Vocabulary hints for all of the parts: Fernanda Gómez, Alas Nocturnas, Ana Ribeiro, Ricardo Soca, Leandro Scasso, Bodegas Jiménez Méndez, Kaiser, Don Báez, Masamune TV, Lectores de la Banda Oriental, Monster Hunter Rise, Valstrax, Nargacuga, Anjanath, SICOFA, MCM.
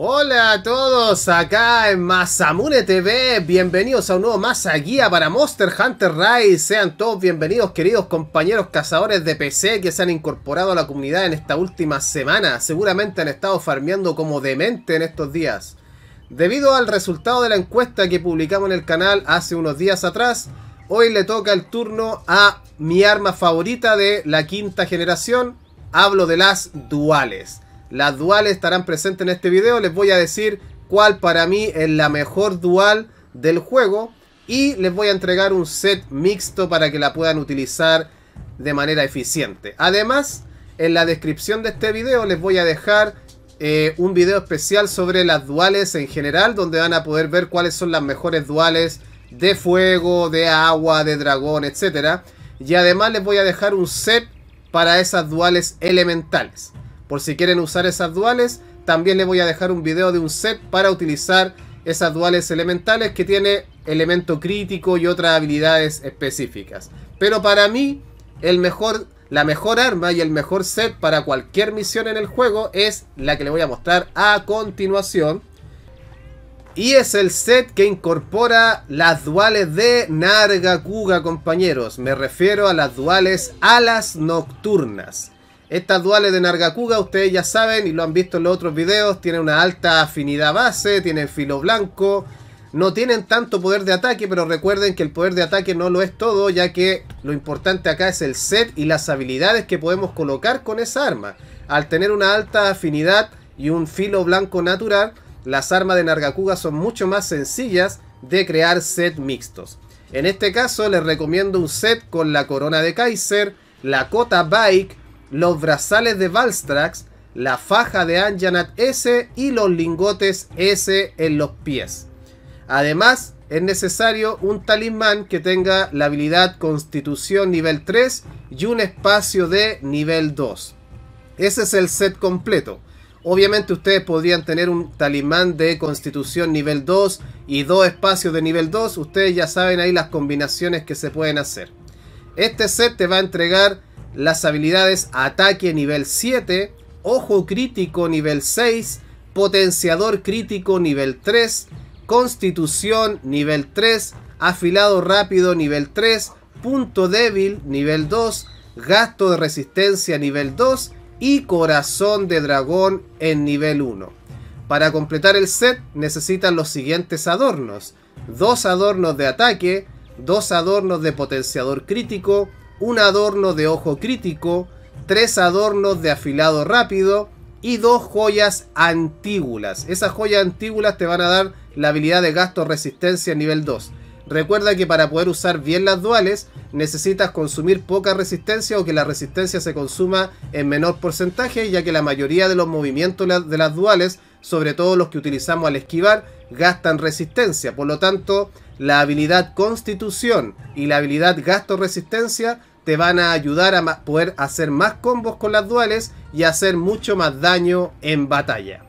Hola a todos, acá en Masamune TV, bienvenidos a un nuevo Masa Guía para Monster Hunter Rise. Sean todos bienvenidos, queridos compañeros cazadores de PC que se han incorporado a la comunidad en esta última semana. Seguramente han estado farmeando como demente en estos días. Debido al resultado de la encuesta que publicamos en el canal hace unos días atrás, hoy le toca el turno a mi arma favorita de la quinta generación. Hablo de las duales. Las duales estarán presentes en este video. Les voy a decir cuál para mí es la mejor dual del juego. Y les voy a entregar un set mixto para que la puedan utilizar de manera eficiente. Además, en la descripción de este video les voy a dejar un video especial sobre las duales en general, donde van a poder ver cuáles son las mejores duales de fuego, de agua, de dragón, etc. Y además les voy a dejar un set para esas duales elementales. Por si quieren usar esas duales, también les voy a dejar un video de un set para utilizar esas duales elementales que tiene elemento crítico y otras habilidades específicas. Pero para mí, la mejor arma y el mejor set para cualquier misión en el juego es la que les voy a mostrar a continuación. Y es el set que incorpora las duales de Nargacuga, compañeros. Me refiero a las duales Alas Nocturnas. Estas duales de Nargacuga, ustedes ya saben y lo han visto en los otros videos, tienen una alta afinidad base, tienen filo blanco, no tienen tanto poder de ataque, pero recuerden que el poder de ataque no lo es todo, ya que lo importante acá es el set y las habilidades que podemos colocar con esa arma. Al tener una alta afinidad y un filo blanco natural, las armas de Nargacuga son mucho más sencillas de crear set mixtos. En este caso les recomiendo un set con la corona de Kaiser, la cota bike, los brazales de Valstrax, la faja de Anjanath S y los lingotes S en los pies. Además, es necesario un talismán que tenga la habilidad Constitución nivel 3 y un espacio de nivel 2. Ese es el set completo. Obviamente ustedes podrían tener un talismán de Constitución nivel 2 y dos espacios de nivel 2. Ustedes ya saben ahí las combinaciones que se pueden hacer. Este set te va a entregar las habilidades ataque nivel 7, ojo crítico nivel 6, potenciador crítico nivel 3, constitución nivel 3, afilado rápido nivel 3, punto débil nivel 2, gasto de resistencia nivel 2 y corazón de dragón en nivel 1. Para completar el set necesitan los siguientes adornos: dos adornos de ataque, dos adornos de potenciador crítico, un adorno de ojo crítico, tres adornos de afilado rápido y dos joyas antígulas. Esas joyas antígulas te van a dar la habilidad de gasto resistencia nivel 2. Recuerda que para poder usar bien las duales necesitas consumir poca resistencia o que la resistencia se consuma en menor porcentaje, ya que la mayoría de los movimientos de las duales, sobre todo los que utilizamos al esquivar, gastan resistencia. Por lo tanto, la habilidad Constitución y la habilidad Gasto Resistencia te van a ayudar a poder hacer más combos con las duales y hacer mucho más daño en batalla.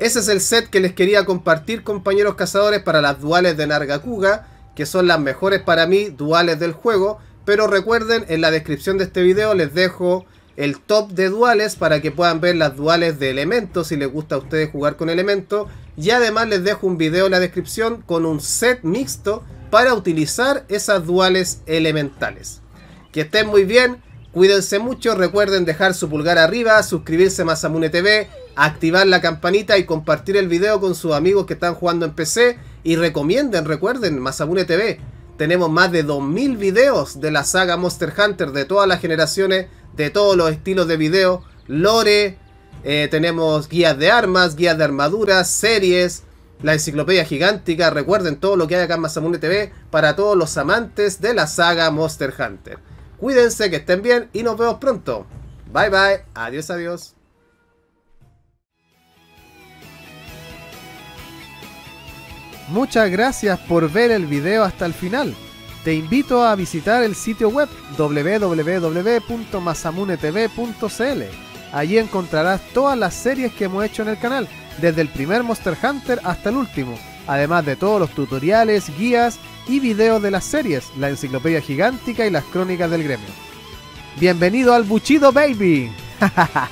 Ese es el set que les quería compartir, compañeros cazadores, para las duales de Nargacuga, que son las mejores para mí duales del juego. Pero recuerden, en la descripción de este video les dejo el top de duales para que puedan ver las duales de elementos si les gusta a ustedes jugar con elementos. Y además les dejo un video en la descripción con un set mixto para utilizar esas duales elementales. Que estén muy bien, cuídense mucho, recuerden dejar su pulgar arriba, suscribirse a Masamune TV, activar la campanita y compartir el video con sus amigos que están jugando en PC. Y recomienden, recuerden, Masamune TV. Tenemos más de 2000 videos de la saga Monster Hunter de todas las generaciones, de todos los estilos de video, lore, tenemos guías de armas, guías de armaduras, series, la enciclopedia gigántica. Recuerden todo lo que hay acá en Masamune TV para todos los amantes de la saga Monster Hunter. Cuídense, que estén bien y nos vemos pronto. Bye bye, adiós, adiós. Muchas gracias por ver el video hasta el final. Te invito a visitar el sitio web www.masamunetv.cl. Allí encontrarás todas las series que hemos hecho en el canal, desde el primer Monster Hunter hasta el último, además de todos los tutoriales, guías y videos de las series, la enciclopedia gigántica y las crónicas del gremio. ¡Bienvenido al Buchido Baby! ¡Ja, ja, ja!